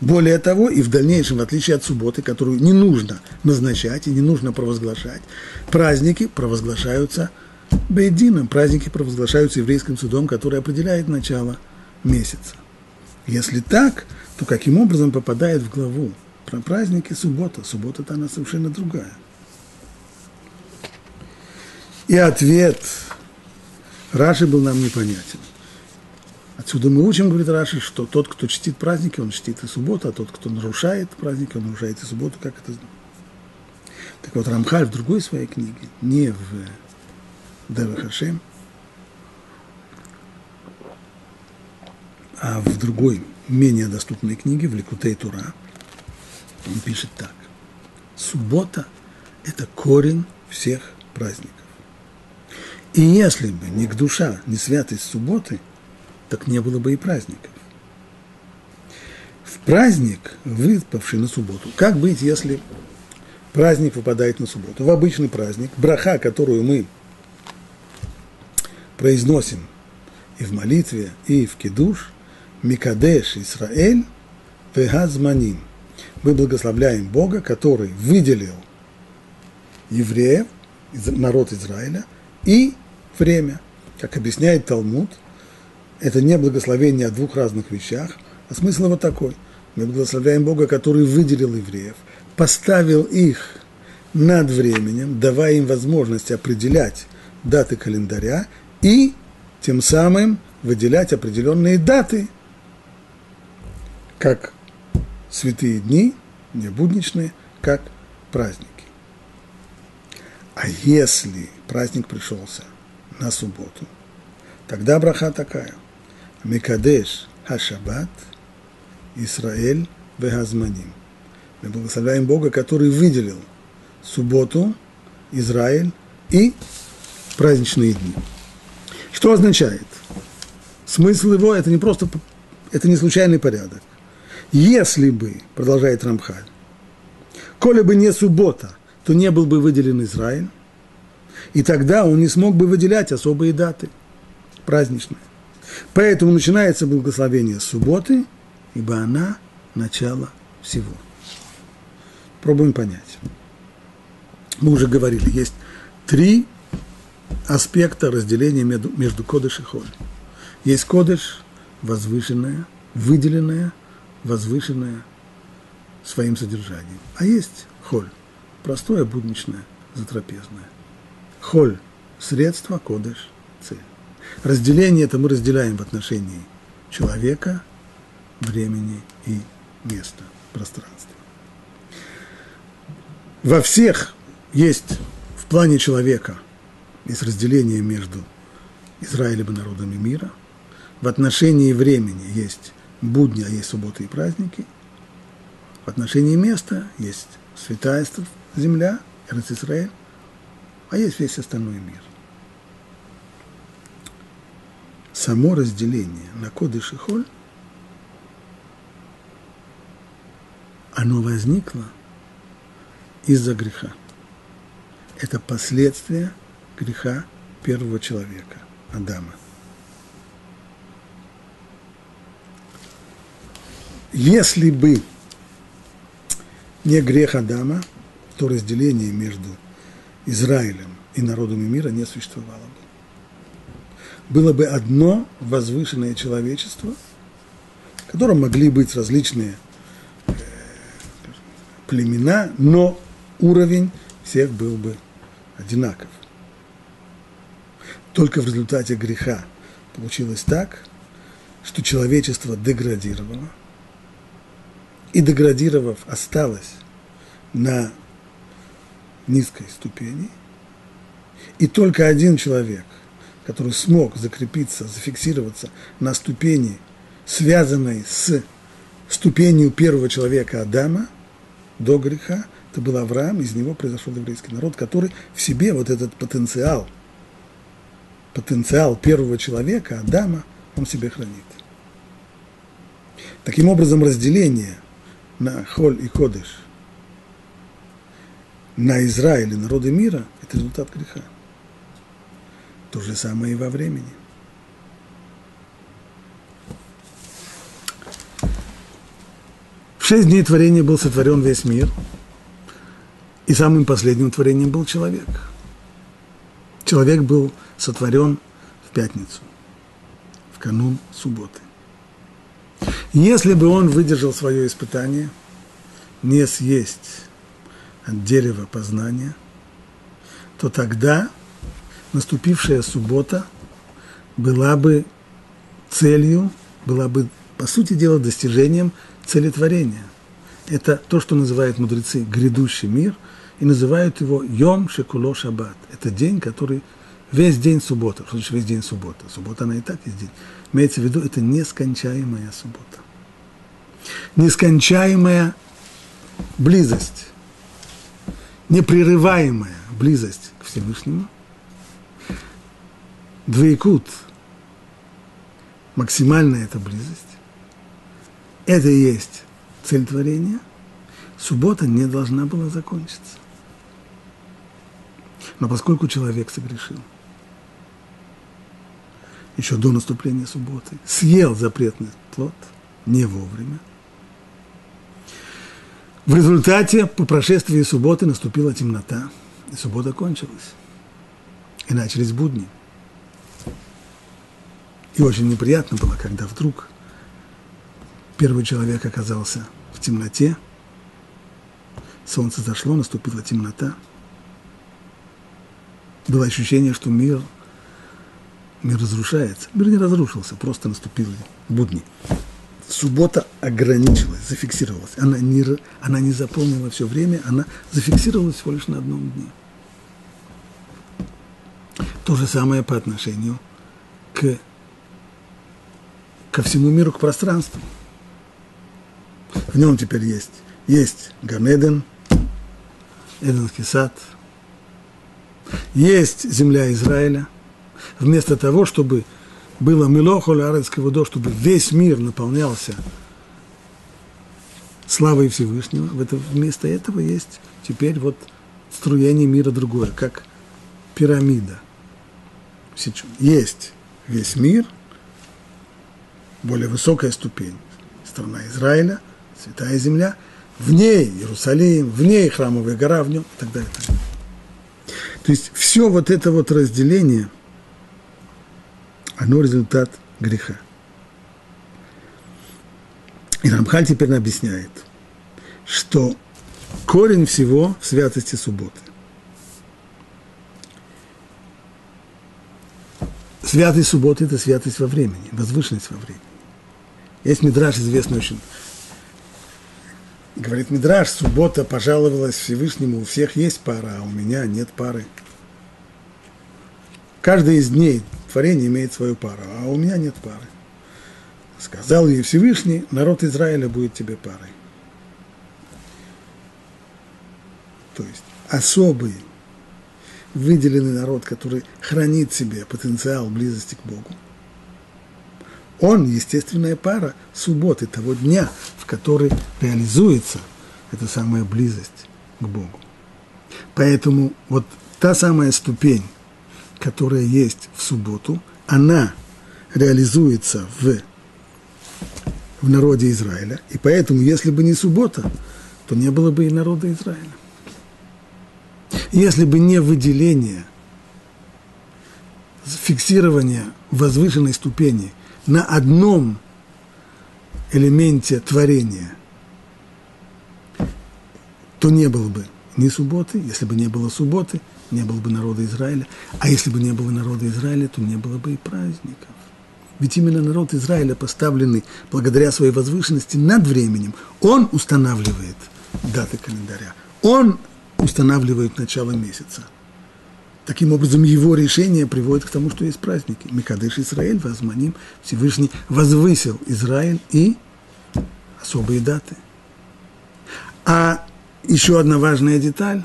Более того, и в дальнейшем, в отличие от субботы, которую не нужно назначать и не нужно провозглашать, праздники провозглашаются бейт-дином, праздники провозглашаются еврейским судом, который определяет начало месяца. Если так, то каким образом попадает в главу про праздники суббота? Суббота-то она совершенно другая. И ответ Раши был нам непонятен. Отсюда мы учим, говорит Раши, что тот, кто чтит праздники, он чтит и субботу, а тот, кто нарушает праздники, он нарушает и субботу, как это знать. Так вот, Рамхаль в другой своей книге, не в Дара Хашим, а в другой, менее доступной книге, в Ликутей Тура, он пишет так. Суббота – это корень всех праздников. И если бы не гдуша, не святость субботы, так не было бы и праздников. В праздник, выпавший на субботу, как быть, если праздник выпадает на субботу? В обычный праздник, браха, которую мы произносим и в молитве, и в кидуш, «Мекадеш Исраэль Бегазманим». Мы благословляем Бога, который выделил евреев, народ Израиля, и время, как объясняет Талмуд, это не благословение о двух разных вещах, а смысл вот такой. Мы благословляем Бога, который выделил евреев, поставил их над временем, давая им возможность определять даты календаря и тем самым выделять определенные даты, как святые дни, не будничные, как праздники. А если праздник пришелся на субботу, тогда браха такая. Мекадеш Хашабат Исраэль Бегазманим. Мы благословляем Бога, который выделил субботу, Израиль и праздничные дни. Что означает? Смысл его – это не просто, это не случайный порядок. Если бы, продолжает Рамхаль, коли бы не суббота, то не был бы выделен Израиль, и тогда он не смог бы выделять особые даты праздничные. Поэтому начинается благословение субботы, ибо она – начало всего. Пробуем понять. Мы уже говорили, есть три аспекта разделения между, между кодеш и холь. Есть кодеш – возвышенное, выделенное, возвышенное своим содержанием. А есть холь – простое, будничное, затрапезное. Холь – средство, кодеш – цель. Разделение это мы разделяем в отношении человека, времени и места, пространства. Во всех есть в плане человека есть разделение между Израилем и народами мира. В отношении времени есть будни, а есть субботы и праздники. В отношении места есть святая земля, Эрец Исраэль, а есть весь остальной мир. Само разделение на кодеш и холь, оно возникло из-за греха. Это последствия греха первого человека, Адама. Если бы не грех Адама, то разделение между Израилем и народами мира не существовало бы. Было бы одно возвышенное человечество, в котором могли быть различные племена, но уровень всех был бы одинаков. Только в результате греха получилось так, что человечество деградировало, и, деградировав, осталось на низкой ступени, и только один человек, который смог закрепиться, зафиксироваться на ступени, связанной с ступенью первого человека Адама до греха, это был Авраам, из него произошел еврейский народ, который в себе вот этот потенциал, потенциал первого человека, Адама, он в себе хранит. Таким образом, разделение на холь и кодеш, на Израиль и народы мира – это результат греха. То же самое и во времени. В шесть дней творения был сотворен весь мир, и самым последним творением был человек. Человек был сотворен в пятницу, в канун субботы. Если бы он выдержал свое испытание, не съесть от дерева познания, то тогда наступившая суббота была бы целью, была бы, по сути дела, достижением целетворения. Это то, что называют мудрецы грядущий мир, и называют его Йом Шекуло Шаббат. Это день, который весь день суббота. Что значит весь день суббота? Суббота, она и так весь день. Имеется в виду, это нескончаемая суббота. Нескончаемая близость, непрерываемая близость к Всевышнему. Двекут, максимальная эта близость. Это и есть цель творения. Суббота не должна была закончиться. Но поскольку человек согрешил, еще до наступления субботы, съел запретный плод не вовремя, в результате по прошествии субботы наступила темнота, и суббота кончилась. И начались будни. И очень неприятно было, когда вдруг первый человек оказался в темноте, солнце зашло, наступила темнота. Было ощущение, что мир, мир разрушается. Мир не разрушился, просто наступили будни. Суббота ограничилась, зафиксировалась. Она не, она не заполнила все время, она зафиксировалась всего лишь на одном дне. То же самое по отношению к, ко всему миру, к пространству. В нем теперь есть, есть Ганеден, Эденский сад, есть земля Израиля. Вместо того, чтобы было милохоль арец каводо, чтобы весь мир наполнялся славой Всевышнего. В это, вместо этого есть теперь вот строение мира другое, как пирамида. Есть весь мир, более высокая ступень, страна Израиля, святая земля, в ней Иерусалим, в ней храмовая гора, в нем и так далее. То есть все вот это вот разделение, оно результат греха. И Рамхаль теперь объясняет, что корень всего в святости субботы. Святость субботы – это святость во времени, возвышенность во времени. Есть мидраш известный очень. Говорит мидраш, суббота пожаловалась Всевышнему, у всех есть пара, а у меня нет пары. Каждый из дней творение имеет свою пару, а у меня нет пары. Сказал ей Всевышний, народ Израиля будет тебе парой. То есть особый, выделенный народ, который хранит в себе потенциал близости к Богу, он естественная пара субботы, того дня, в который реализуется эта самая близость к Богу. Поэтому вот та самая ступень, которая есть в субботу, она реализуется в, в народе Израиля. И поэтому, если бы не суббота, то не было бы и народа Израиля. Если бы не выделение, фиксирование возвышенной ступени на одном элементе творения, то не было бы ни субботы, если бы не было субботы, не было бы народа Израиля, а если бы не было народа Израиля, то не было бы и праздников. Ведь именно народ Израиля, поставленный благодаря своей возвышенности над временем, он устанавливает даты календаря, он устанавливает начало месяца. Таким образом, его решение приводит к тому, что есть праздники. Мекадеш Исраэль Бегазманим, Всевышний возвысил Израиль и особые даты. А еще одна важная деталь,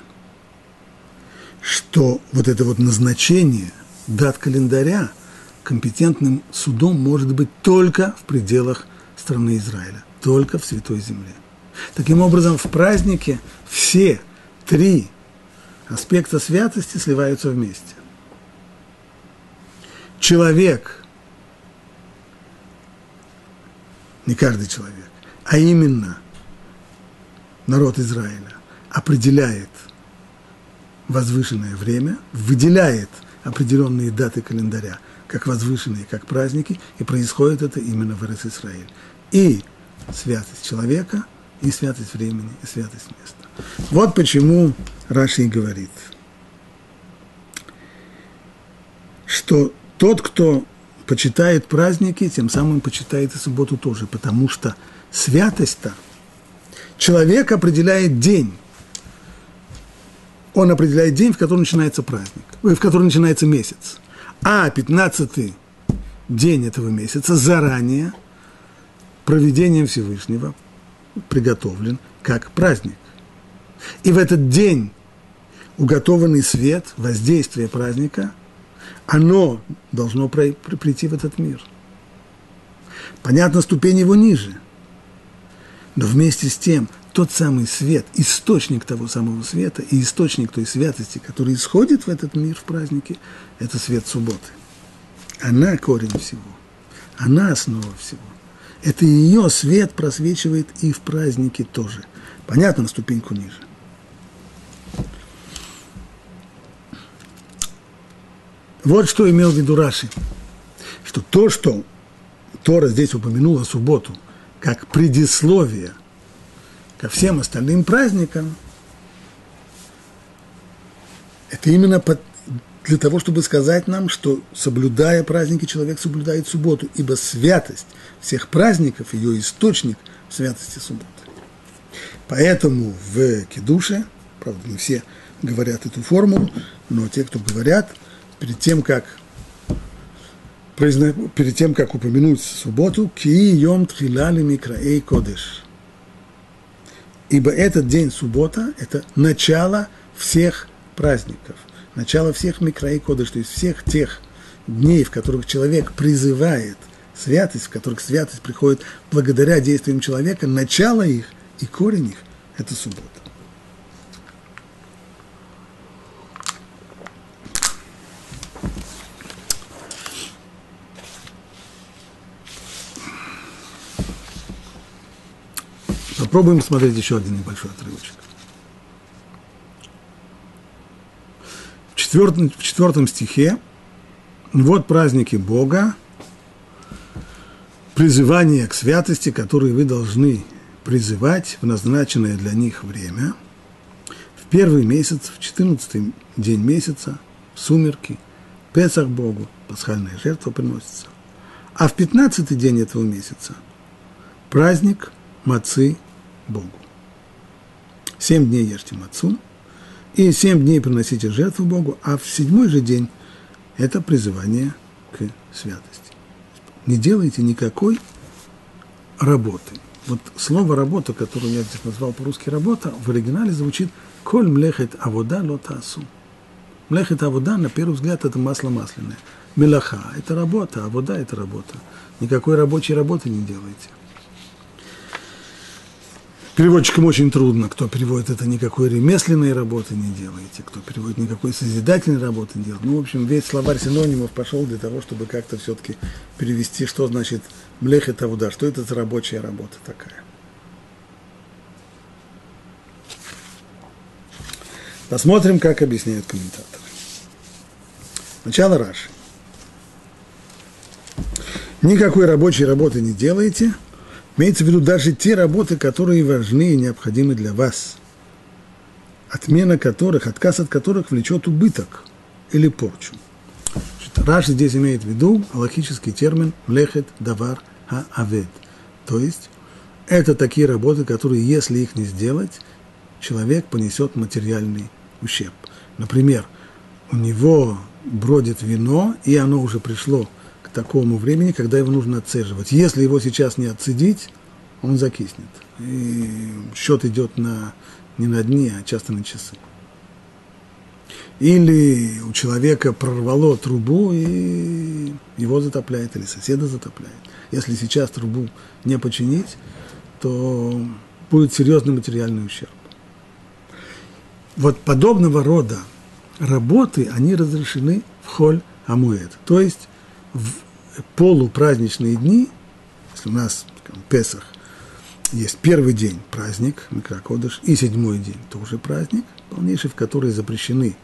что вот это вот назначение дат календаря компетентным судом может быть только в пределах страны Израиля, только в Святой Земле. Таким образом, в празднике все три аспекта святости сливаются вместе. Человек, не каждый человек, а именно народ Израиля определяет возвышенное время, выделяет определенные даты календаря как возвышенные, как праздники, и происходит это именно в Эрец Исраэль. И святость человека, и святость времени, и святость места. Вот почему Раши говорит, что тот, кто почитает праздники, тем самым почитает и субботу тоже, потому что святость-то, человек определяет день, он определяет день, в котором начинается праздник, в котором начинается месяц, а пятнадцатый день этого месяца заранее провидением Всевышнего приготовлен как праздник. И в этот день уготованный свет, воздействие праздника, оно должно прийти в этот мир. Понятно, ступень его ниже, но вместе с тем тот самый свет, источник того самого света и источник той святости, который исходит в этот мир в празднике, это свет субботы. Она корень всего, она основа всего. Это ее свет просвечивает и в празднике тоже. Понятно, на ступеньку ниже. Вот что имел в виду Раши, что то, что Тора здесь упомянула субботу как предисловие ко всем остальным праздникам, это именно под, для того, чтобы сказать нам, что, соблюдая праздники, человек соблюдает субботу, ибо святость всех праздников, ее источник в святости субботы. Поэтому в Кидуше, правда, не все говорят эту формулу, но те, кто говорят, перед тем, как, перед тем, как упомянуть субботу, «Ки йом тхилали микроэй-кодэш». Ибо этот день суббота – это начало всех праздников, начало всех микроэй-кодеш, то есть всех тех дней, в которых человек призывает святость, в которых святость приходит благодаря действиям человека, начало их и корень их – это суббота. Попробуем смотреть еще один небольшой отрывочек. В четвертом, в четвертом стихе вот праздники Бога, призывание к святости, которые вы должны призывать в назначенное для них время, в первый месяц, в четырнадцатый день месяца, в сумерки, Песах Богу, пасхальная жертва приносится, а в пятнадцатый день этого месяца праздник Мацы Богу. Семь дней ешьте мацу, и семь дней приносите жертву Богу, а в седьмой же день это призывание к святости. Не делайте никакой работы. Вот слово «работа», которое я здесь назвал по-русски «работа», в оригинале звучит «коль млехет авода лотасу». Млехет авода, на первый взгляд, это масло масляное. Мелаха – это работа, авода – это работа. Никакой рабочей работы не делайте. Переводчикам очень трудно, кто переводит это, никакой ремесленной работы не делаете, кто переводит никакой созидательной работы не делает. Ну, в общем, весь словарь синонимов пошел для того, чтобы как-то все-таки перевести, что значит млехет авода, что это за рабочая работа такая. Посмотрим, как объясняют комментаторы. Начало Раши. Никакой рабочей работы не делаете. Имеется в виду даже те работы, которые важны и необходимы для вас, отмена которых, отказ от которых влечет убыток или порчу. Раши здесь имеет в виду аллахический термин «млехет давар ха-авед». То есть, это такие работы, которые, если их не сделать, человек понесет материальный ущерб. Например, у него бродит вино, и оно уже пришло такому времени, когда его нужно отцеживать. Если его сейчас не отцедить, он закиснет. И счет идет на, не на дни, а часто на часы. Или у человека прорвало трубу, и его затопляет, или соседа затопляет. Если сейчас трубу не починить, то будет серьезный материальный ущерб. Вот подобного рода работы, они разрешены в Холь Амоэд. То есть, в полупраздничные дни, если у нас в Песах есть первый день праздник, микроэй-кодэш, и седьмой день тоже праздник, полнейший, в который запрещены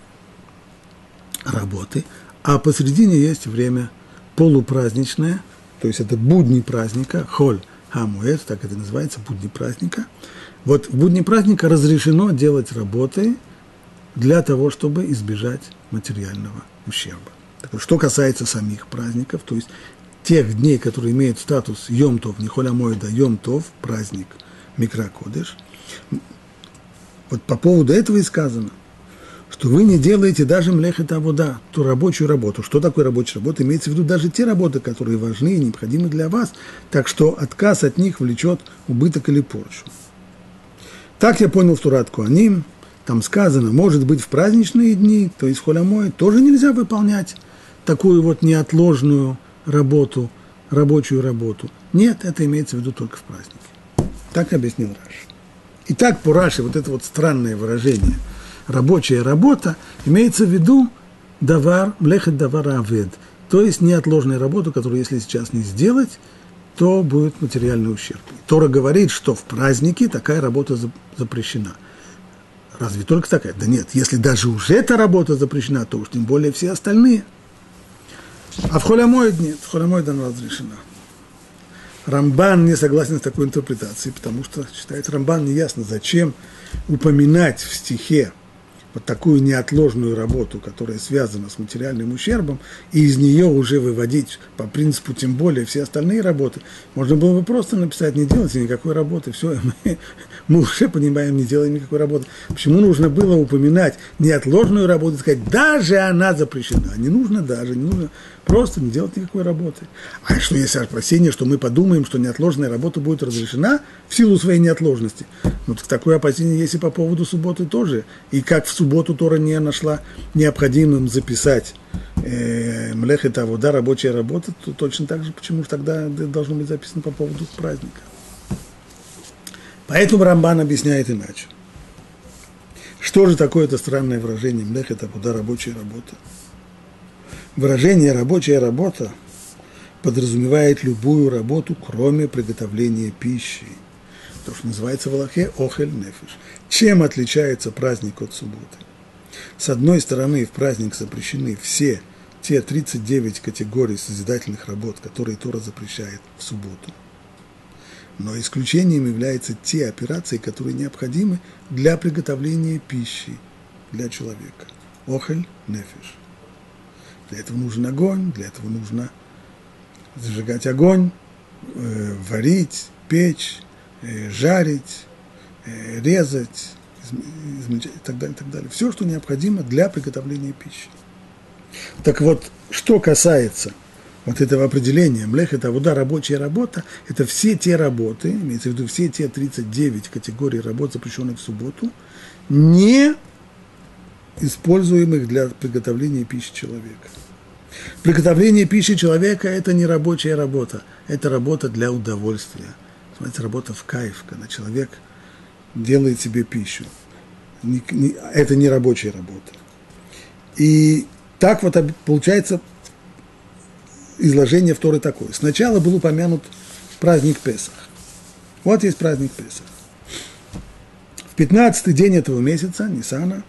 работы, а посредине есть время полупраздничное, то есть это будни праздника, Холь Амоэд, так это называется, будни праздника. Вот в будни праздника разрешено делать работы для того, чтобы избежать материального ущерба. Что касается самих праздников, то есть тех дней, которые имеют статус Йом Тов, не Холь Амоэд, а Йом Тов, праздник микроэй-кодэш, вот по поводу этого и сказано, что вы не делаете даже млехет авода, ту рабочую работу. Что такое рабочая работа? Имеется в виду даже те работы, которые важны и необходимы для вас, так что отказ от них влечет убыток или порчу. Так я понял в Торе от Коаним, там сказано, может быть, в праздничные дни, то есть в Холь Амоэд, тоже нельзя выполнять такую вот неотложную работу, рабочую работу. Нет, это имеется в виду только в празднике. Так объяснил Раши. Итак, по Раши вот это вот странное выражение «рабочая работа» имеется в виду «давар», «млехет давар авед», то есть неотложная работа, которую, если сейчас не сделать, то будет материальный ущерб. Тора говорит, что в празднике такая работа запрещена. Разве только такая? Да нет, если даже уже эта работа запрещена, то уж тем более все остальные. А в Холь Амоэд нет, в Холь Амоэд она разрешена. Рамбан не согласен с такой интерпретацией, потому что, считает Рамбан, неясно, зачем упоминать в стихе вот такую неотложную работу, которая связана с материальным ущербом, и из нее уже выводить по принципу тем более все остальные работы. Можно было бы просто написать «не делайте никакой работы», все, мы, мы уже понимаем, не делаем никакой работы. Почему нужно было упоминать неотложную работу и сказать «даже она запрещена», не нужно даже, не нужно просто не делать никакой работы. А что есть опасение, что мы подумаем, что неотложная работа будет разрешена в силу своей неотложности? Ну, так такое опасение есть и по поводу субботы тоже, и как в субботу Тора не нашла необходимым записать э, млехет авода, рабочая работа, то точно так же, почему же тогда должно быть записано по поводу праздника. Поэтому Рамбан объясняет иначе. Что же такое это странное выражение млехет авода, рабочая работа? Выражение «рабочая работа» подразумевает любую работу, кроме приготовления пищи. То, что называется в алахе «охель нефиш». Чем отличается праздник от субботы? С одной стороны, в праздник запрещены все те тридцать девять категорий созидательных работ, которые Тора запрещает в субботу. Но исключением являются те операции, которые необходимы для приготовления пищи для человека. «Охель нефиш». Для этого нужен огонь, для этого нужно зажигать огонь, э, варить, печь, э, жарить, э, резать, измельчать и так далее, и так далее. Все, что необходимо для приготовления пищи. Так вот, что касается вот этого определения, млехет авода, рабочая работа, это все те работы, имеется в виду все те тридцать девять категорий работ, запрещенных в субботу, не используемых для приготовления пищи человека. Приготовление пищи человека – это не рабочая работа, это работа для удовольствия. Смотрите, работа в кайф, когда человек делает себе пищу. Это не рабочая работа. И так вот получается изложение Торы такое. Сначала был упомянут праздник Песах. Вот есть праздник Песах. В пятнадцатый день этого месяца, Нисана,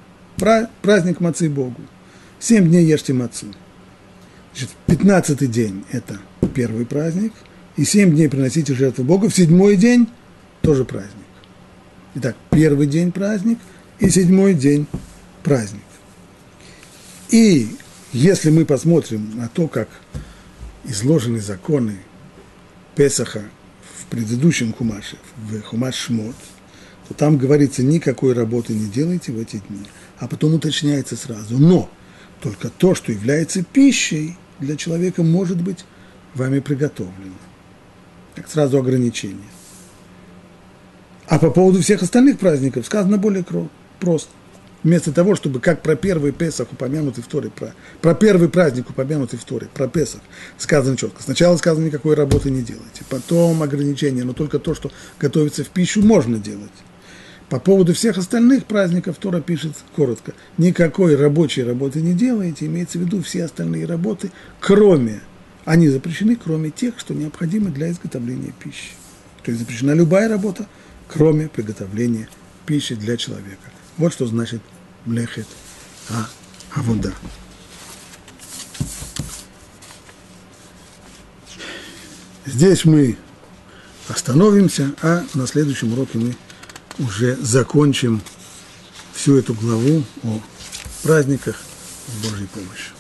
праздник Мацы Богу. Семь дней ешьте мацу. Пятнадцатый день – это первый праздник. И семь дней приносите жертву Богу. В седьмой день – тоже праздник. Итак, первый день – праздник, и седьмой день – праздник. И если мы посмотрим на то, как изложены законы Песаха в предыдущем Хумаше, в Хумаш Шмот, то там говорится, никакой работы не делайте в эти дни. А потом уточняется сразу. Но только то, что является пищей для человека, может быть вами приготовлено. Так сразу ограничение. А по поводу всех остальных праздников сказано более просто. Вместо того, чтобы как про первый Песах упомянутый в Торе, про, про первый праздник упомянутый в Торе, про Песах, сказано четко. Сначала сказано, никакой работы не делайте. Потом ограничение, но только то, что готовится в пищу, можно делать. По поводу всех остальных праздников Тора пишет коротко. Никакой рабочей работы не делаете, имеется в виду все остальные работы, кроме, они запрещены, кроме тех, что необходимы для изготовления пищи. То есть запрещена любая работа, кроме приготовления пищи для человека. Вот что значит млехет авода. Здесь мы остановимся, а на следующем уроке мы уже закончим всю эту главу о праздниках с Божьей помощью.